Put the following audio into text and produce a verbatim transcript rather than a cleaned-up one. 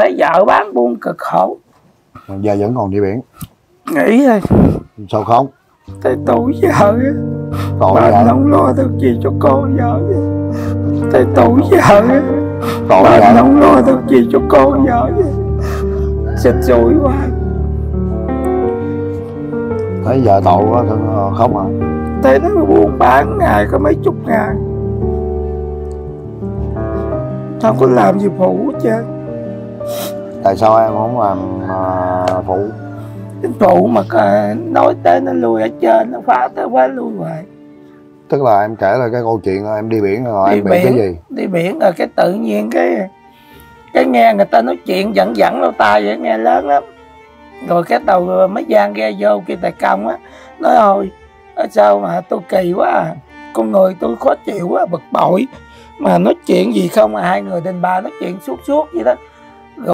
thấy vợ bán buôn cực khổ mà giờ vẫn còn đi biển nghỉ thôi. Sao không? Tại tuổi vợ bà không lo được gì cho cô vợ. Tại tuổi vợ bà không lo được gì cho cô vợ. Xịt rủi quá. Thấy vợ tội quá không à? Tại nó buồn bán ngày có mấy chục ngàn, tao có làm gì phụ chứ. Tại sao em không làm uh, phụ? Chính phủ mà nói tới nó lùi ở trên, nó phá tới quá lùi vậy. Tức là em kể là cái câu chuyện là em đi biển rồi, đi em bị biển, cái gì? Đi biển rồi cái tự nhiên cái cái nghe người ta nói chuyện dẫn dẫn lâu tai vậy, nghe lớn lắm. Rồi cái tàu mấy gian ghe vô kia tài công á, nói ôi sao mà tôi kỳ quá à, con người tôi khó chịu quá, bực bội. Mà nói chuyện gì không mà hai người đàn bà nói chuyện suốt suốt vậy đó.